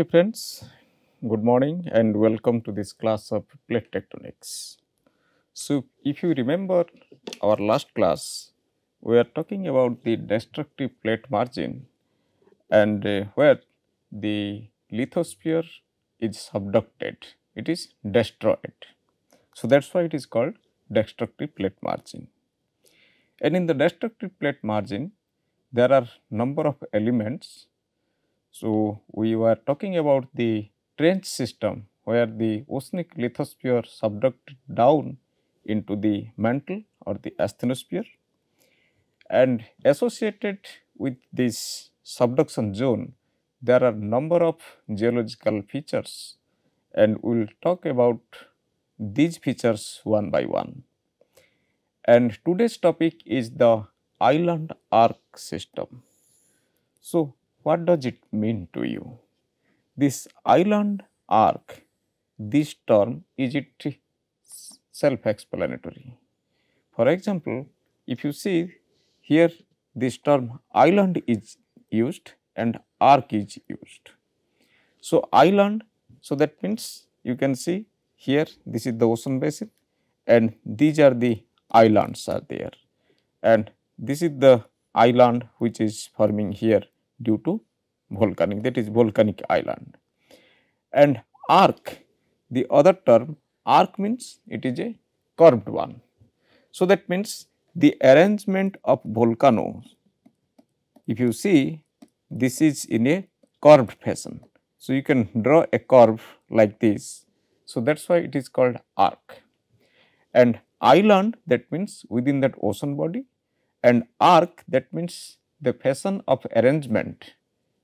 Okay friends, good morning and welcome to this class of plate tectonics. So, if you remember our last class, we are talking about the destructive plate margin and where the lithosphere is subducted, it is destroyed. So, that is why it is called destructive plate margin. And in the destructive plate margin, there are number of elements. So, we were talking about the trench system where the oceanic lithosphere subducted down into the mantle or the asthenosphere, and associated with this subduction zone there are number of geological features, and we will talk about these features one by one. And today's topic is the island arc system. So, what does it mean to you? This island arc, this term, is it self-explanatory? For example, if you see here, this term island is used and arc is used. So, island, so that means you can see here this is the ocean basin and these are the islands are there, and this is the island which is forming here due to volcanic, that is volcanic island. And arc, the other term, arc means it is a curved one. So, that means the arrangement of volcanoes, if you see, this is in a curved fashion. So, you can draw a curve like this. So, that is why it is called arc. And island, that means within that ocean body, and arc, that means the fashion of arrangement,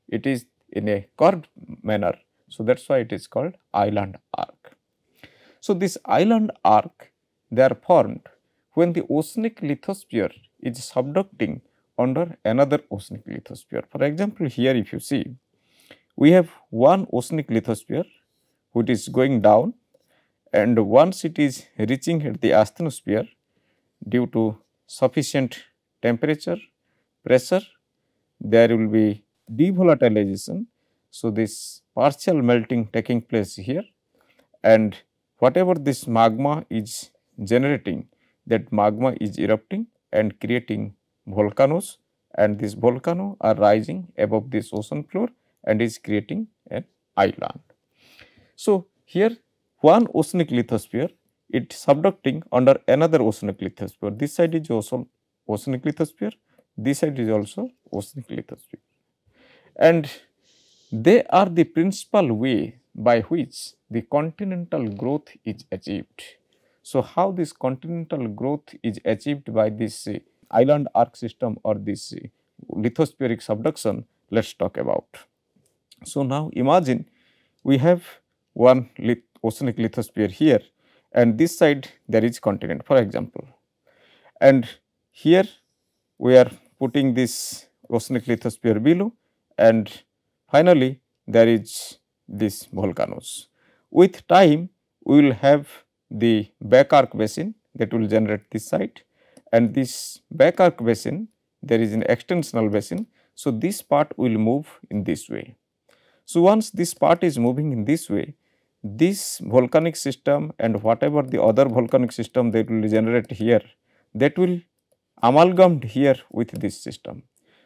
it is in a curved manner. So, that is why it is called island arc. So, this island arc, they are formed when the oceanic lithosphere is subducting under another oceanic lithosphere. For example, here if you see, we have one oceanic lithosphere which is going down, and once it is reaching at the asthenosphere due to sufficient temperature, pressure, there will be devolatilization. So, this partial melting taking place here, and whatever this magma is generating, that magma is erupting and creating volcanoes, and this volcano are rising above this ocean floor and is creating an island. So, here one oceanic lithosphere, it subducting under another oceanic lithosphere. This side is also oceanic lithosphere, this side is also oceanic lithosphere, and they are the principal way by which the continental growth is achieved. So, how this continental growth is achieved by this island arc system or this lithospheric subduction, let us talk about. So, now imagine we have one oceanic lithosphere here, and this side there is continent, for example, and here we are putting this oceanic lithosphere below, and finally, there is this volcanoes. With time, we will have the back arc basin that will generate this side, and this back arc basin, there is an extensional basin. So, this part will move in this way. So, once this part is moving in this way, this volcanic system and whatever the other volcanic system that will generate here, that will amalgamed here with this system.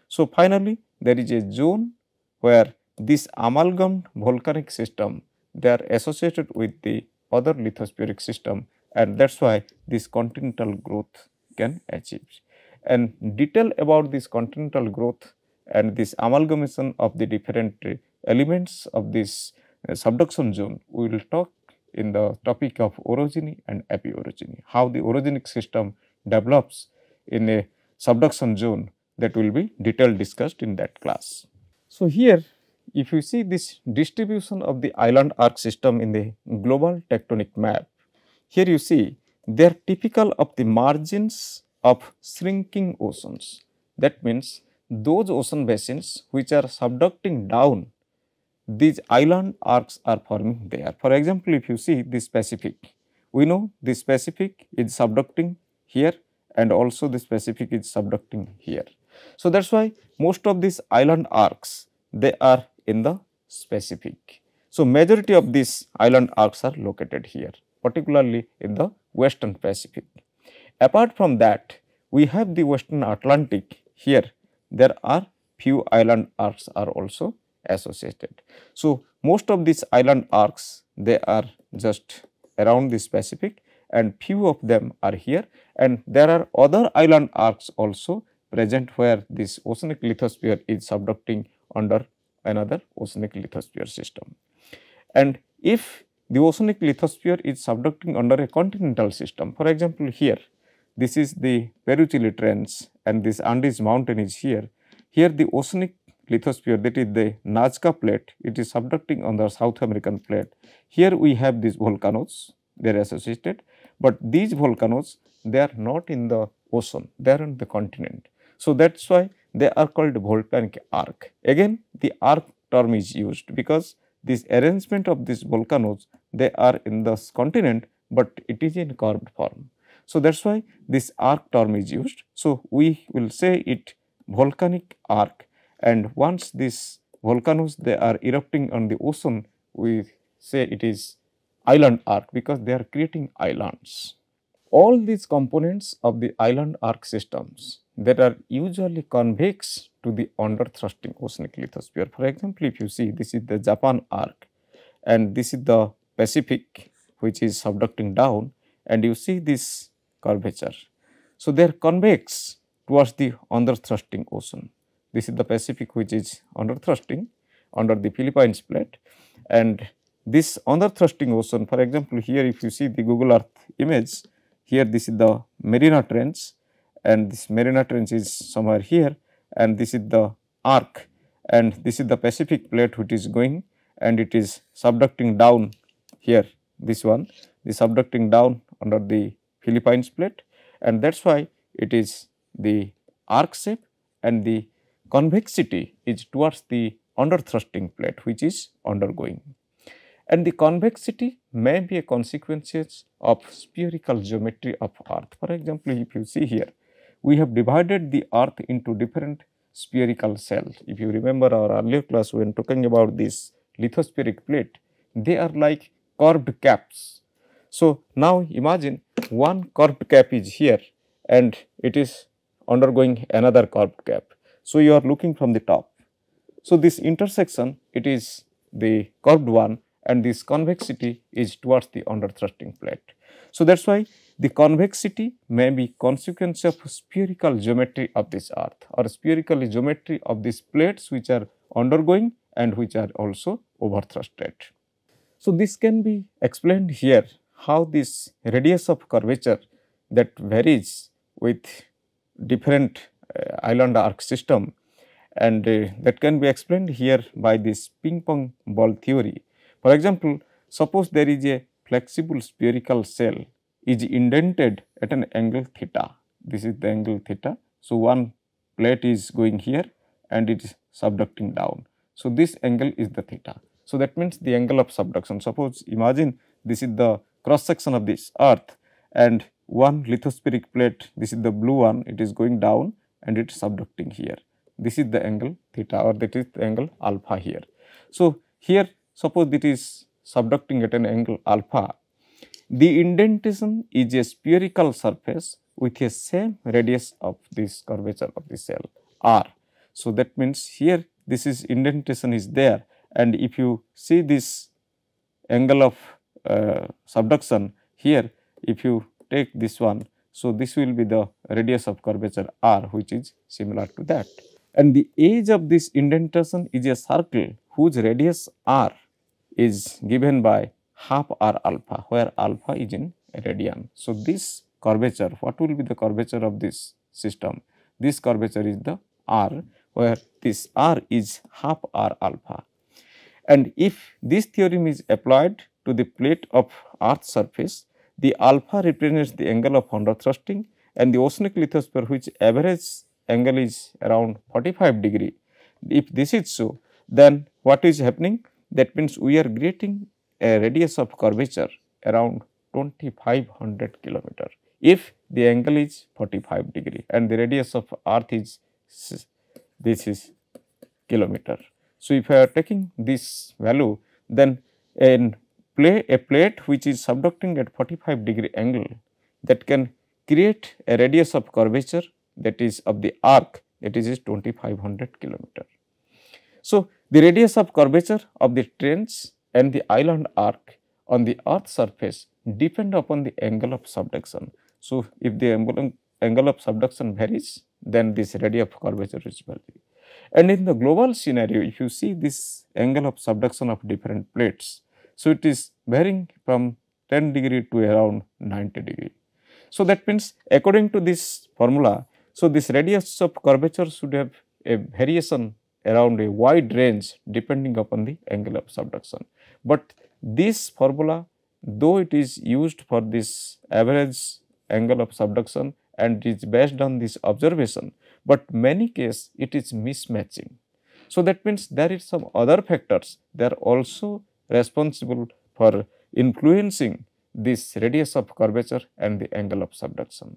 So, finally, there is a zone where this amalgamed volcanic system, they are associated with the other lithospheric system, and that is why this continental growth can achieve. And detail about this continental growth and this amalgamation of the different elements of this subduction zone, we will talk in the topic of orogeny and epi-orogeny, how the orogenic system develops in a subduction zone, that will be detailed discussed in that class. So, here if you see this distribution of the island arc system in the global tectonic map, here you see they are typical of the margins of shrinking oceans. That means, those ocean basins which are subducting down, these island arcs are forming there. For example, if you see this Pacific, we know this Pacific is subducting here, and also this Pacific is subducting here. So, that is why most of these island arcs, they are in the Pacific. So, majority of these island arcs are located here, particularly in the Western Pacific. Apart from that, we have the Western Atlantic. Here, there are few island arcs are also associated. So, most of these island arcs, they are just around this Pacific, and few of them are here, and there are other island arcs also present where this oceanic lithosphere is subducting under another oceanic lithosphere system. And if the oceanic lithosphere is subducting under a continental system, for example, here, this is the Peru Chile Trench and this Andes mountain is here. Here the oceanic lithosphere, that is the Nazca plate, it is subducting on the South American plate. Here we have these volcanoes, they are associated, but these volcanoes, they are not in the ocean, they are on the continent. So, that is why they are called volcanic arc. Again, the arc term is used because this arrangement of these volcanoes, they are in the continent, but it is in curved form. So, that is why this arc term is used. So, we will say it volcanic arc, and once these volcanoes, they are erupting on the ocean, we say it is island arc because they are creating islands. All these components of the island arc systems that are usually convex to the under-thrusting oceanic lithosphere. For example, if you see, this is the Japan arc and this is the Pacific which is subducting down, and you see this curvature. So, they are convex towards the under-thrusting ocean. This is the Pacific which is under-thrusting under the Philippines plate, and this under-thrusting ocean, for example, here if you see the Google Earth image, here this is the Mariana Trench, and this Mariana Trench is somewhere here, and this is the arc, and this is the Pacific plate which is going and it is subducting down here, this one, the subducting down under the Philippines plate, and that is why it is the arc shape and the convexity is towards the under-thrusting plate which is undergoing. And the convexity may be a consequence of spherical geometry of Earth. For example, if you see here, we have divided the Earth into different spherical cells. If you remember our earlier class when talking about this lithospheric plate, they are like curved caps. So, now imagine one curved cap is here and it is undergoing another curved cap. So, you are looking from the top. So, this intersection, it is the curved one, and this convexity is towards the under-thrusting plate. So, that is why the convexity may be consequence of spherical geometry of this Earth or spherical geometry of these plates which are undergoing and which are also overthrusted. So, this can be explained here how this radius of curvature that varies with different island arc system, and that can be explained here by this ping pong ball theory. For example, suppose there is a flexible spherical shell is indented at an angle theta. This is the angle theta. So, one plate is going here and it is subducting down. So, this angle is the theta. So, that means the angle of subduction. Suppose imagine this is the cross section of this Earth and one lithospheric plate, this is the blue one, it is going down and it is subducting here. This is the angle theta, or that is the angle alpha here. So, here suppose it is subducting at an angle alpha. The indentation is a spherical surface with a same radius of this curvature of the cell r. So, that means here this is indentation is there, and if you see this angle of subduction here, if you take this one, so this will be the radius of curvature r which is similar to that. And the edge of this indentation is a circle whose radius r is given by half r alpha, where alpha is in radian. So, this curvature, what will be the curvature of this system? This curvature is the r, where this r is half r alpha. And if this theorem is applied to the plate of Earth's surface, the alpha represents the angle of under-thrusting, and the oceanic lithosphere which average angle is around 45 degree. If this is so, then what is happening? That means we are getting a radius of curvature around 2500 kilometer if the angle is 45 degree and the radius of Earth is this is kilometer. So, if I are taking this value, then a plate which is subducting at 45-degree angle that can create a radius of curvature, that is of the arc, that is 2500 kilometer. So, the radius of curvature of the trench and the island arc on the earth's surface depend upon the angle of subduction. So, if the angle of subduction varies, then this radius of curvature is varying. And in the global scenario, if you see this angle of subduction of different plates, so it is varying from 10 degrees to around 90 degrees. So, that means according to this formula, so this radius of curvature should have a variation around a wide range depending upon the angle of subduction. But this formula, though it is used for this average angle of subduction and is based on this observation, but many cases it is mismatching. So, that means there is some other factors that are also responsible for influencing this radius of curvature and the angle of subduction.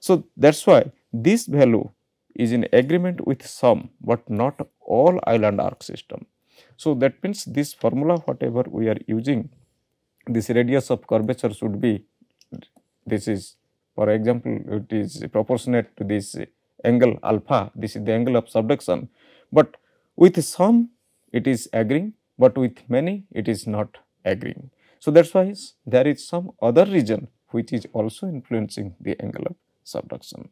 So, that is why this value is in agreement with some but not all island arc system. So, that means this formula whatever we are using, this radius of curvature should be, this is for example, it is proportionate to this angle alpha, this is the angle of subduction, but with some it is agreeing, but with many it is not agreeing. So, that is why there is some other region which is also influencing the angle of subduction.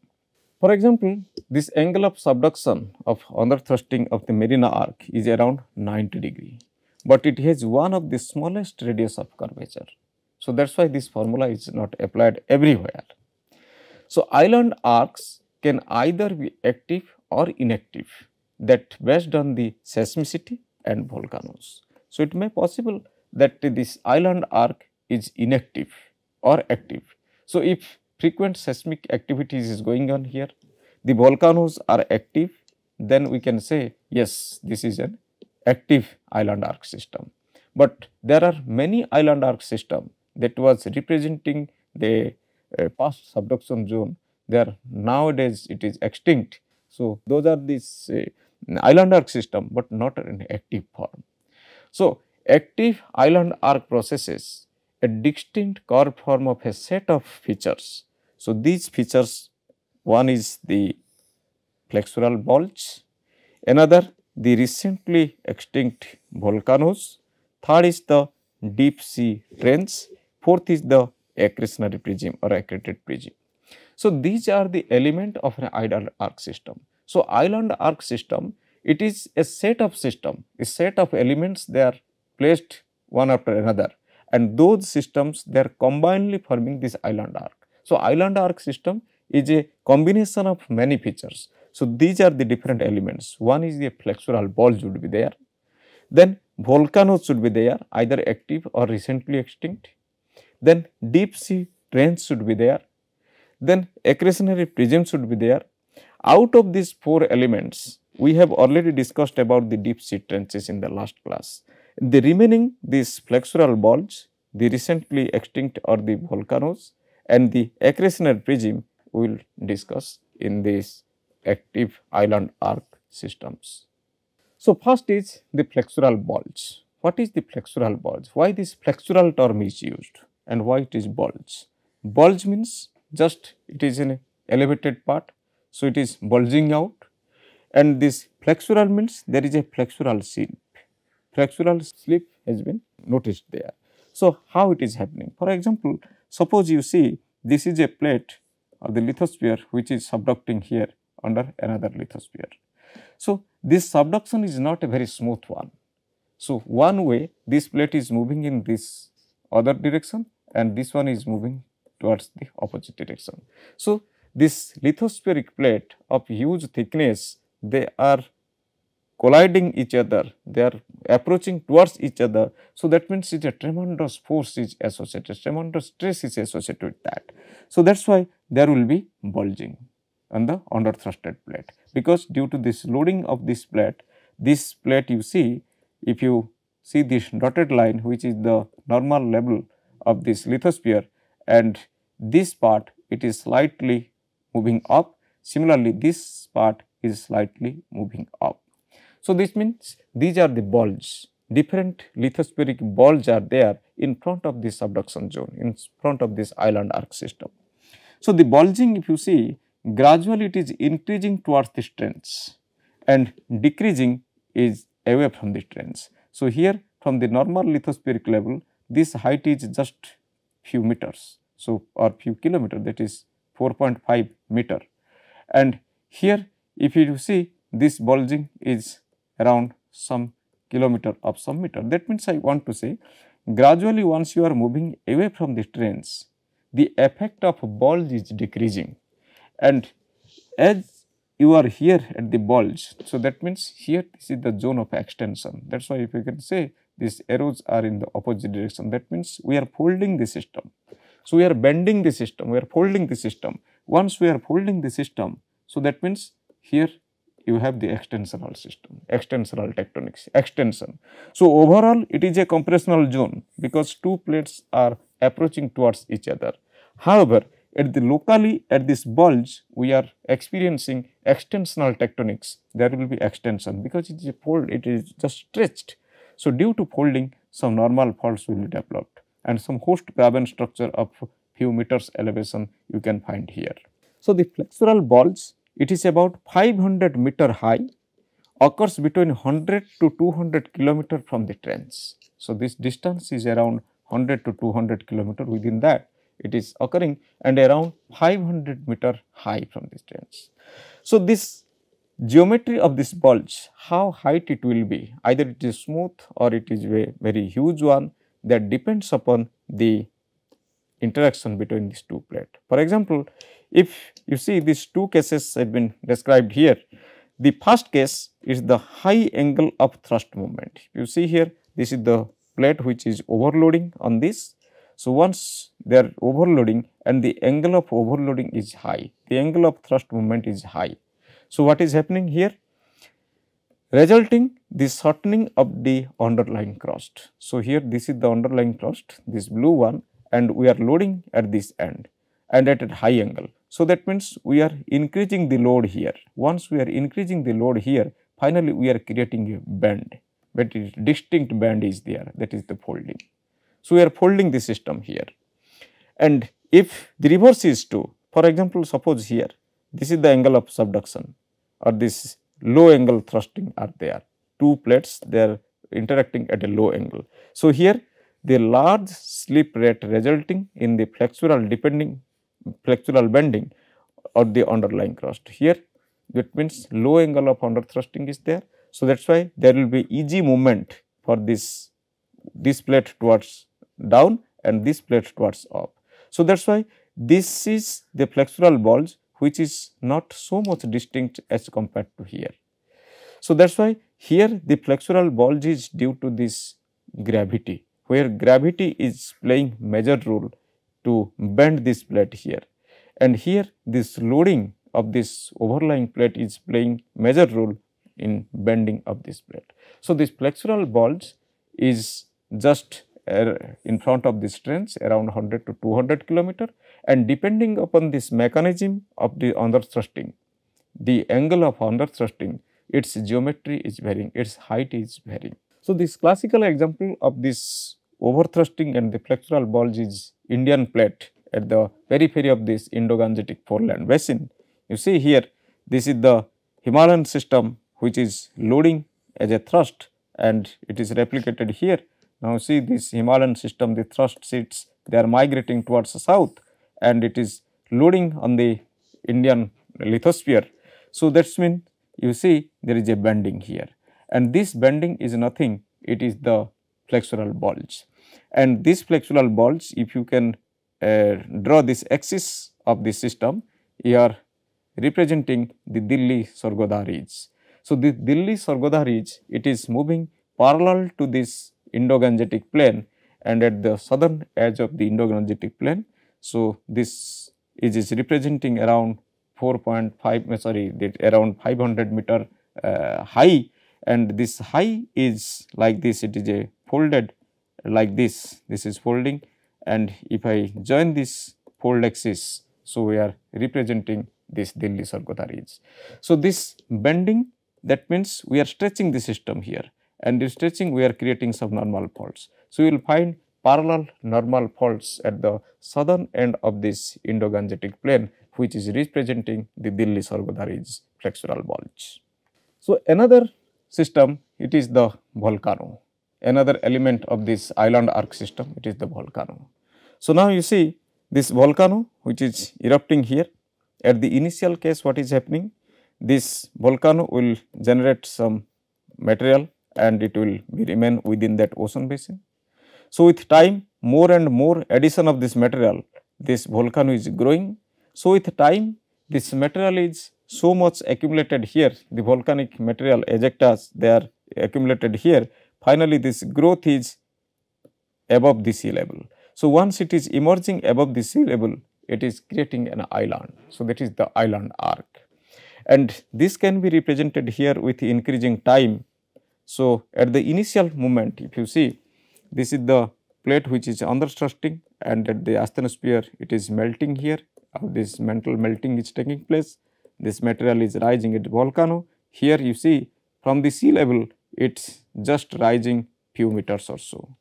For example, this angle of subduction of under thrusting of the Mariana arc is around 90 degrees, but it has one of the smallest radius of curvature. So, that is why this formula is not applied everywhere. So, island arcs can either be active or inactive, that based on the seismicity and volcanoes. So, it may possible that this island arc is inactive or active. So, if frequent seismic activities is going on here, the volcanoes are active, then we can say yes, this is an active island arc system. But there are many island arc system that was representing the past subduction zone. They are nowadays it is extinct. So, those are this island arc system, but not an active form. So, active island arc processes a distinct curve form of a set of features. So, these features, one is the flexural bulge, another the recently extinct volcanoes, third is the deep sea trench, fourth is the accretionary prism or accreted prism. So, these are the element of an island arc system. So, island arc system, it is a set of system, a set of elements, they are placed one after another, and those systems they are combinedly forming this island arc. So, island arc system is a combination of many features. So, these are the different elements. One is the flexural bulge would be there, then volcanoes should be there, either active or recently extinct, then deep sea trench should be there, then accretionary prism should be there. Out of these four elements, we have already discussed about the deep sea trenches in the last class. The remaining, this flexural bulge, the recently extinct or the volcanoes, and the accretionary prism we will discuss in this active island arc systems. So, first is the flexural bulge. What is the flexural bulge? Why this flexural term is used and why it is bulge? Bulge means just it is an elevated part, so it is bulging out, and this flexural means there is a flexural seal. Flexural slip has been noticed there. So, how it is happening? For example, suppose you see this is a plate or the lithosphere which is subducting here under another lithosphere. So, this subduction is not a very smooth one. So, one way this plate is moving in this other direction and this one is moving towards the opposite direction. So, this lithospheric plate of huge thickness, they are colliding each other, they are approaching towards each other. So, that means it is a tremendous force is associated, tremendous stress is associated with that. So, that is why there will be bulging on the under thrusted plate, because due to this loading of this plate you see, if you see this dotted line which is the normal level of this lithosphere, and this part it is slightly moving up, similarly this part is slightly moving up. So, this means these are the bulges, different lithospheric balls are there in front of this subduction zone, in front of this island arc system. So, the bulging, if you see, gradually it is increasing towards the trends and decreasing is away from the trends. So, here from the normal lithospheric level, this height is just few meters, so or few kilometer, that is 4.5 meter. And here, if you see, this bulging is around some kilometer of some meter. That means, I want to say, gradually once you are moving away from the trends, the effect of bulge is decreasing. And as you are here at the bulge, so that means here this is the zone of extension. That is why if you can say these arrows are in the opposite direction, that means we are folding the system. So, we are bending the system, we are folding the system. Once we are folding the system, so that means here you have the extensional system, extensional tectonics, extension. So, overall it is a compressional zone because two plates are approaching towards each other. However, at the locally at this bulge, we are experiencing extensional tectonics. There will be extension because it is a fold, it is just stretched. So, due to folding, some normal faults will be developed and some host graben structure of few meters elevation you can find here. So, the flexural bulge, it is about 500 meter high, occurs between 100 to 200 kilometer from the trench. So, this distance is around 100 to 200 kilometer, within that it is occurring, and around 500 meter high from this trench. So, this geometry of this bulge, how height it will be, either it is smooth or it is a very huge one, that depends upon the interaction between these two plates. For example, if you see these two cases have been described here, the first case is the high angle of thrust movement. You see here, this is the plate which is overloading on this. So, once they are overloading and the angle of overloading is high, the angle of thrust movement is high. So, what is happening here? Resulting the shortening of the underlying crust. So, here this is the underlying crust, this blue one, and we are loading at this end and at a high angle. So, that means we are increasing the load here. Once we are increasing the load here, finally, we are creating a bend, but a distinct bend is there, that is the folding. So, we are folding the system here. And if the reverse is true, for example, suppose here, this is the angle of subduction or this low angle thrusting are there, two plates they are interacting at a low angle. So, here the large slip rate resulting in the flexural bending of the underlying crust. Here that means low angle of under thrusting is there. So, that is why there will be easy movement for this plate towards down and this plate towards up. So, that is why this is the flexural bulge, which is not so much distinct as compared to here. So, that is why here the flexural bulge is due to this gravity, where gravity is playing major role to bend this plate here, and here this loading of this overlying plate is playing major role in bending of this plate. So, this flexural bulge is just in front of this trench around 100 to 200 kilometer, and depending upon this mechanism of the under thrusting, the angle of under thrusting, its geometry is varying, its height is varying. So, this classical example of this over thrusting and the flexural bulge is Indian plate at the periphery of this Indo-Gangetic foreland basin. You see here, this is the Himalayan system which is loading as a thrust and it is replicated here. Now, see this Himalayan system, the thrust sheets, they are migrating towards the south and it is loading on the Indian lithosphere. So, that means you see there is a bending here, and this bending is nothing, it is the flexural bulge. And this flexural bulge, if you can draw this axis of the system, you are representing the Delhi Sargodha Ridge. So, the Delhi Sargodha Ridge, it is moving parallel to this Indo-Gangetic plain and at the southern edge of the Indo-Gangetic plain. So, this is representing around 500 meter high, and this high is like this, it is a folded like this, this is folding, and if I join this fold axis, so we are representing this Delhi Sargodha Ridge. So, this bending, that means we are stretching the system here. and stretching we are creating subnormal faults. So, you will find parallel normal faults at the southern end of this Indo-Gangetic plain, which is representing the Delhi Sargodha Ridge flexural bulge. So, another system, it is the volcano, another element of this island arc system, it is the volcano. So, now you see this volcano which is erupting here. At the initial case, what is happening? This volcano will generate some material and it will remain within that ocean basin. So, with time, more and more addition of this material, this volcano is growing. So, with time, this material is so much accumulated here, the volcanic material ejectas, they are accumulated here. Finally, this growth is above the sea level. So, once it is emerging above the sea level, it is creating an island. So, that is the island arc. And this can be represented here with increasing time. So, at the initial moment, if you see, this is the plate which is under thrusting, and at the asthenosphere, it is melting here. This mantle melting is taking place. This material is rising at the volcano. Here you see from the sea level, it's just rising few meters or so.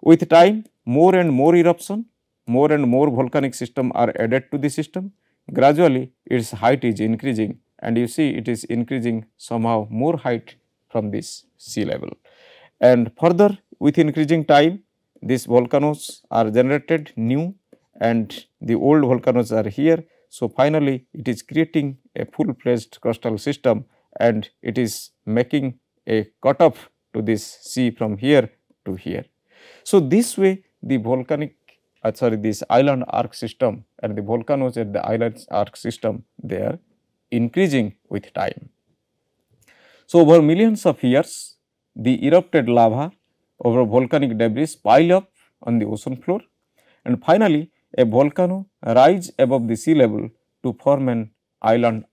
With time, more and more eruption, more and more volcanic system are added to the system. Gradually, its height is increasing, and you see it is increasing somehow more height from this sea level. And further, with increasing time, these volcanoes are generated new, and the old volcanoes are here. So, finally, it is creating a full-fledged crustal system, and it is making a cutoff to this sea from here to here. So, this way the island arc system and the volcanoes at the island arc system, they are increasing with time. So, over millions of years, the erupted lava over volcanic debris pile up on the ocean floor, and finally, a volcano rises above the sea level to form an island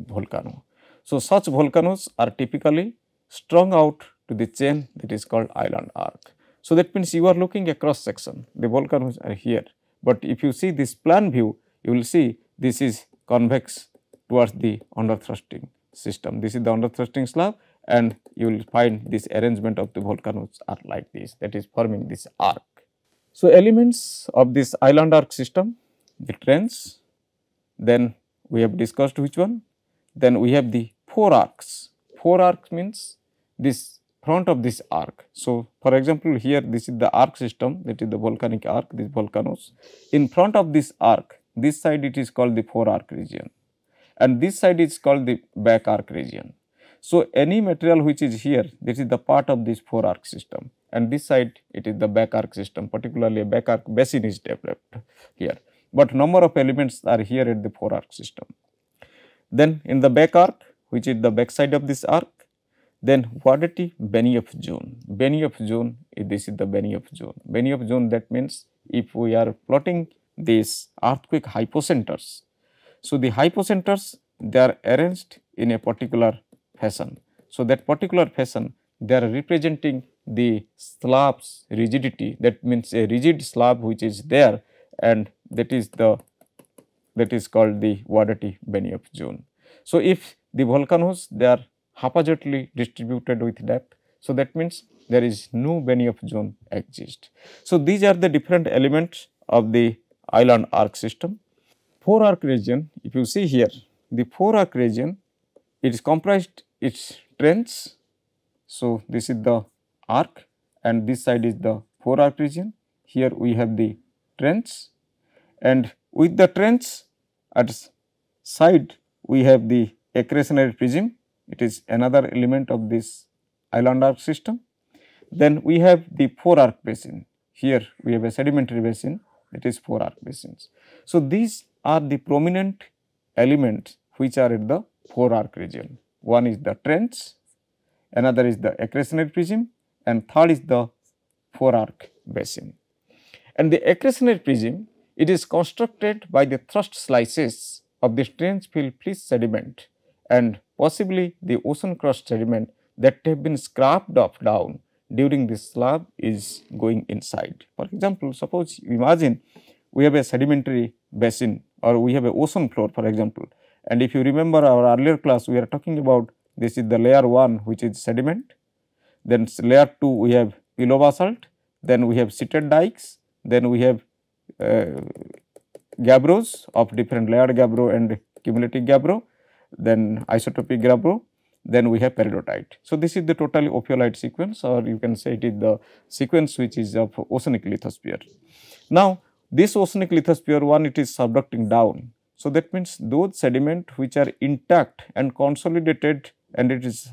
volcano. So, such volcanoes are typically strung out to the chain that is called island arc. So, that means you are looking a cross section, the volcanoes are here, but if you see this plan view, you will see this is convex towards the under thrusting system. This is the under thrusting slab, and you will find this arrangement of the volcanoes are like this, that is forming this arc. So, elements of this island arc system, the trench, then we have discussed which one, then we have the four arcs means this front of this arc. So, for example, here this is the arc system, that is the volcanic arc, these volcanoes. In front of this arc, this side it is called the fore arc region, and this side is called the back arc region. So, any material which is here, this is the part of this fore arc system, and this side it is the back arc system, particularly a back arc basin is developed here. But number of elements are here at the fore arc system. Then in the back arc, which is the back side of this arc, then Wadati Benioff Zone. Benioff Zone, this is the Benioff Zone. Benioff Zone, that means if we are plotting these earthquake hypocenters. So, the hypocenters, they are arranged in a particular fashion. So, that particular fashion, they are representing the slab's rigidity. That means a rigid slab which is there, and that is called the Wadati Benioff Zone. So, if the volcanoes, they are haphazardly distributed with depth. So, that means there is no Benioff zone exists. So, these are the different elements of the island arc system. Fore arc region, if you see here, the fore arc region, it is comprised its trench. So, this is the arc, and this side is the fore arc region. Here we have the trench, and with the trench at side we have the accretionary prism. It is another element of this island arc system. Then we have the fore arc basin. Here we have a sedimentary basin, that is fore arc basins. So, these are the prominent elements which are at the fore arc region. One is the trench, another is the accretionary prism, and third is the fore arc basin. And the accretionary prism, it is constructed by the thrust slices of the trench fill fleece sediment and possibly the ocean crust sediment that have been scraped off down during this slab is going inside. For example, suppose you imagine we have a sedimentary basin or we have an ocean floor, for example, and if you remember our earlier class, we are talking about this is the layer 1 which is sediment, Then layer 2 we have pillow basalt, then we have sheeted dikes, then we have gabbros of different layered gabbro and cumulative gabbro, then isotopic gabbro, then we have peridotite. So, this is the total ophiolite sequence, or you can say it is the sequence which is of oceanic lithosphere. Now, this oceanic lithosphere one, it is subducting down. So, that means those sediment which are intact and consolidated, and it is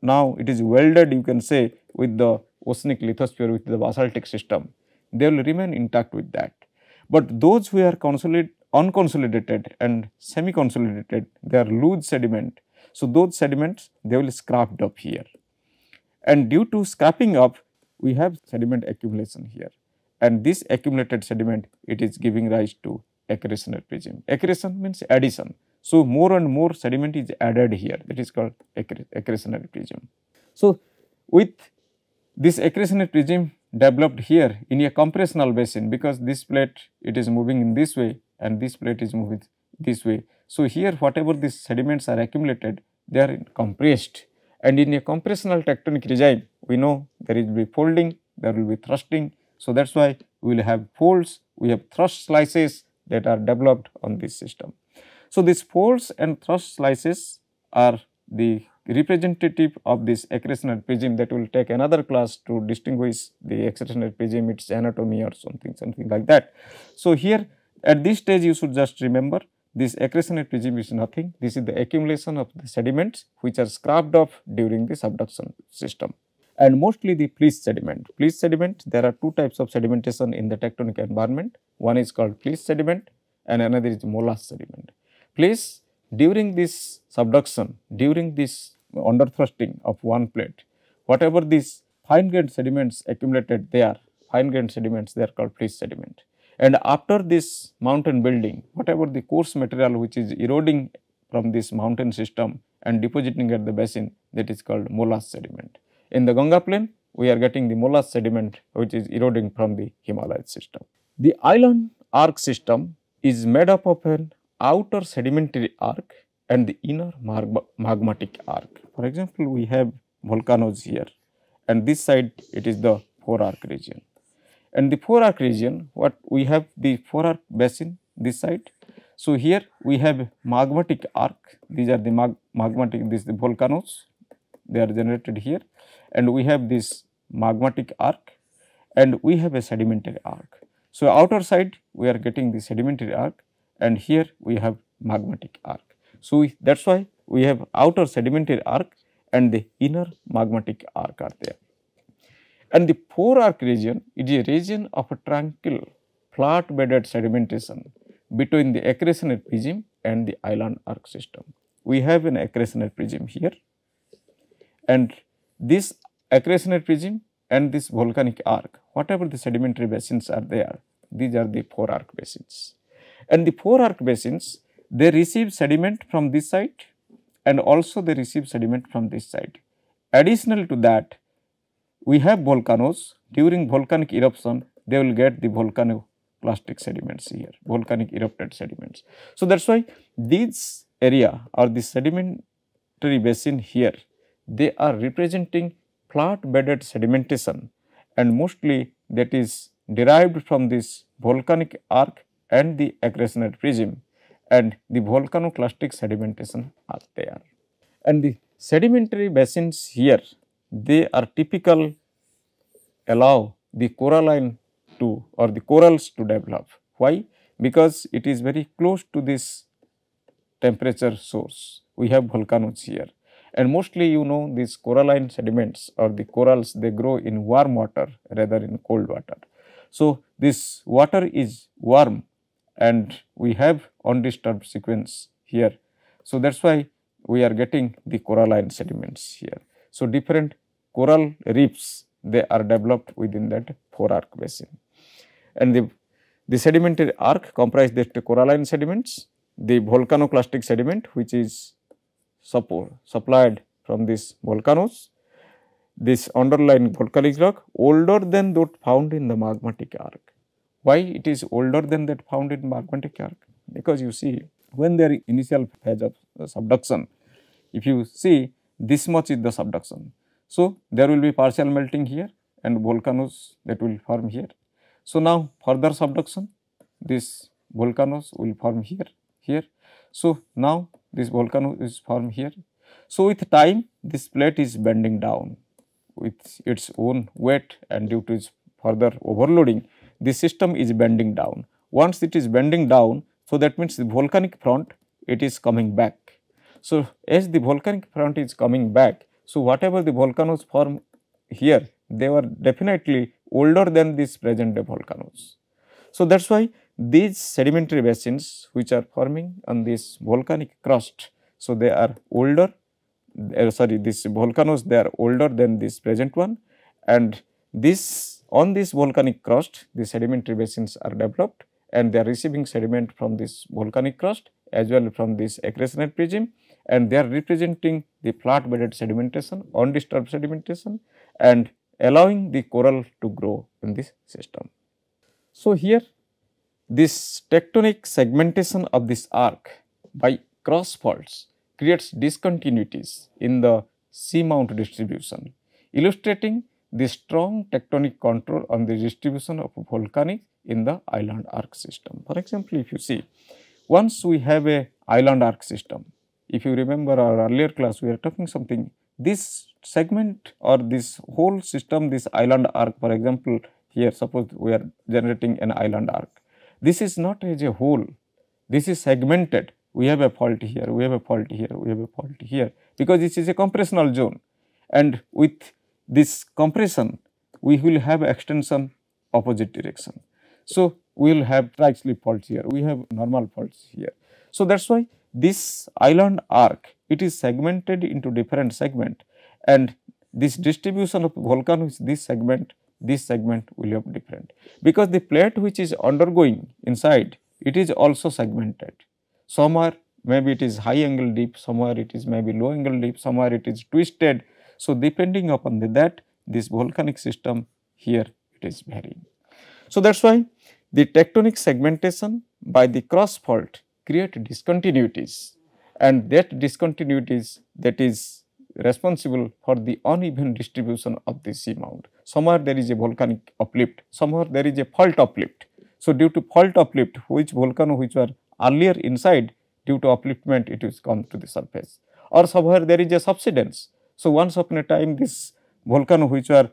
now it is welded, you can say, with the oceanic lithosphere with the basaltic system, they will remain intact with that. But those who are unconsolidated and semi-consolidated, they are loose sediment. So, those sediments, they will scrapped up here, and due to scrapping up, we have sediment accumulation here, and this accumulated sediment, it is giving rise to accretion regime. Accretion means addition. So, more and more sediment is added here, that is called accretionary regime. So, with this accretionary regime developed here in a compressional basin, because this plate, it is moving in this way and this plate is moving this way. So, here whatever these sediments are accumulated, they are compressed, and in a compressional tectonic regime, we know there will be folding, there will be thrusting. So, that is why we will have folds, we have thrust slices that are developed on this system. So, these folds and thrust slices are the representative of this accretionary regime. That will take another class to distinguish the accretionary regime, its anatomy or something like that. So, here at this stage you should just remember this accretionary regime is nothing. This is the accumulation of the sediments which are scrubbed off during the subduction system, and mostly the fleece sediment. Fleece sediment, there are two types of sedimentation in the tectonic environment. One is called fleece sediment and another is molasse sediment. Fleece, during this subduction, during this underthrusting of one plate, whatever these fine-grained sediments accumulated there, fine-grained sediments, they are called fleece sediment. And after this mountain building, whatever the coarse material which is eroding from this mountain system and depositing at the basin, that is called molasse sediment. In the Ganga Plain, we are getting the molasse sediment which is eroding from the Himalayan system. The island arc system is made up of an outer sedimentary arc and the inner magmatic arc. For example, we have volcanoes here, and this side it is the forearc region. And the forearc region, what we have the forearc basin this side. So, here we have magmatic arc, these are the magmatic, these the volcanoes, they are generated here, and we have this magmatic arc and we have a sedimentary arc. So, outer side we are getting the sedimentary arc and here we have magmatic arc. So, that is why we have outer sedimentary arc and the inner magmatic arc are there. And the forearc region is a region of a tranquil, flat-bedded sedimentation between the accretionary regime and the island arc system. We have an accretionary regime here, and this accretionary regime and this volcanic arc, whatever the sedimentary basins are there, these are the forearc basins. And the forearc basins, they receive sediment from this side and also they receive sediment from this side. Additional to that, we have volcanoes. During volcanic eruption, they will get the volcanoclastic sediments here, volcanic erupted sediments. So, that is why this area or the sedimentary basin here, they are representing flat bedded sedimentation, and mostly that is derived from this volcanic arc and the accretionary regime, and the volcanoclastic sedimentation are there. And the sedimentary basins here, they are typical allow the coralline to or the corals to develop. Why? Because it is very close to this temperature source. We have volcanoes here, and mostly you know these coralline sediments or the corals, they grow in warm water rather than cold water. So, this water is warm and we have undisturbed sequence here. So, that is why we are getting the coralline sediments here. So, different coral reefs, they are developed within that forearc basin. And the sedimentary arc comprises the coralline sediments, the volcanoclastic sediment which is supplied from these volcanoes, this underlying volcanic rock older than that found in the magmatic arc. Why it is older than that found in magmatic arc? Because you see, when their initial phase of subduction, if you see, this much is the subduction. So, there will be partial melting here and volcanoes that will form here. So, now further subduction, these volcanoes will form here, here. So, now this volcano is formed here. So, with time this plate is bending down with its own weight and due to its further overloading, this system is bending down. Once it is bending down, so that means the volcanic front, it is coming back. So, as the volcanic front is coming back, so whatever the volcanoes form here, they were definitely older than these present day volcanoes. So, that is why these sedimentary basins which are forming on this volcanic crust, so they are older, these volcanoes, they are older than this present one, and this on this volcanic crust, the sedimentary basins are developed and they are receiving sediment from this volcanic crust as well from this accretionate prism, and they are representing the flat bedded sedimentation, undisturbed sedimentation, and allowing the coral to grow in this system. So, here this tectonic segmentation of this arc by cross faults creates discontinuities in the seamount distribution, illustrating the strong tectonic control on the distribution of volcanic in the island arc system. For example, if you see, once we have a island arc system, if you remember our earlier class, we are talking something, this segment or this whole system, this island arc, for example, here suppose we are generating an island arc. This is not as a whole, this is segmented. We have a fault here, we have a fault here, we have a fault here, because this is a compressional zone, and with this compression, we will have extension opposite direction. So, we will have tri-slip faults here, we have normal faults here. So, that is why this island arc, it is segmented into different segment, and this distribution of volcanoes, this segment will have different, because the plate which is undergoing inside, it is also segmented. Somewhere maybe it is high angle dip, somewhere it is maybe low angle dip, somewhere it is twisted. So, depending upon that, this volcanic system here, it is varying. So, that is why the tectonic segmentation by the cross fault create discontinuities, and that discontinuities that is responsible for the uneven distribution of the seamount. Somewhere there is a volcanic uplift, somewhere there is a fault uplift. So, due to fault uplift, which volcano which were earlier inside, due to upliftment it is come to the surface, or somewhere there is a subsidence. So, once upon a time this volcano which were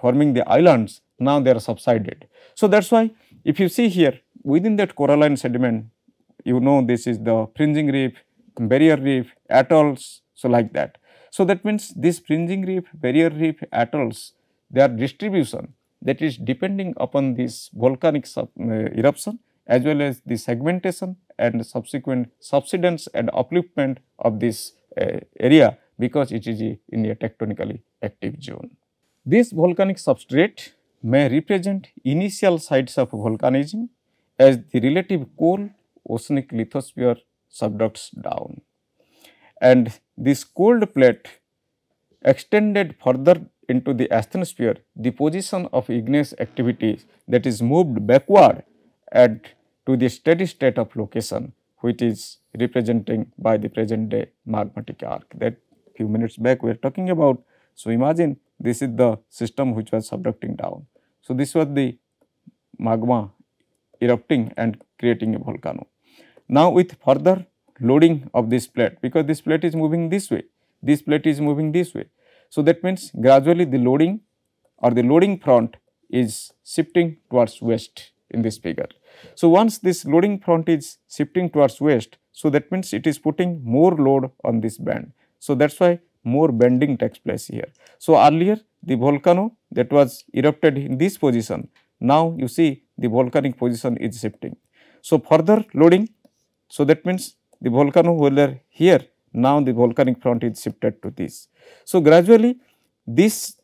forming the islands, now they are subsided. So, that is why if you see here within that coralline sediment, you know this is the fringing reef, barrier reef, atolls, so like that. So, that means this fringing reef, barrier reef, atolls, their distribution that is depending upon this volcanic eruption as well as the segmentation and subsequent subsidence and upliftment of this area, because it is in a tectonically active zone. This volcanic substrate may represent initial sites of volcanism as the relative cold oceanic lithosphere subducts down, and this cold plate extended further into the asthenosphere, the position of igneous activity that is moved backward and to the steady state of location, which is representing by the present day magmatic arc that few minutes back we are talking about. So, imagine this is the system which was subducting down. So, this was the magma erupting and creating a volcano. Now, with further loading of this plate, because this plate is moving this way, this plate is moving this way. So, that means gradually the loading or the loading front is shifting towards west in this figure. So, once this loading front is shifting towards west, so that means it is putting more load on this band. So, that is why more bending takes place here. So, earlier the volcano that was erupted in this position, now you see the volcanic position is shifting. So, further loading, so that means the volcano were here, now the volcanic front is shifted to this. So, gradually this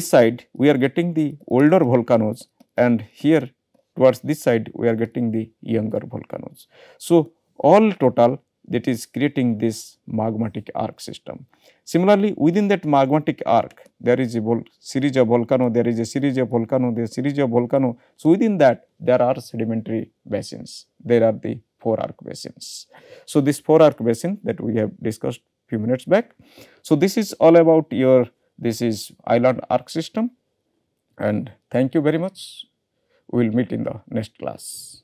side we are getting the older volcanoes, and here towards this side we are getting the younger volcanoes. So, all total that is creating this magmatic arc system. Similarly, within that magmatic arc, there is a series of volcano, there is a series of volcano, there is a series of volcano. So, within that there are sedimentary basins, there are the four arc basins. So, this four arc basin that we have discussed few minutes back. So, this is all about your This is island arc system, and thank you very much. We will meet in the next class.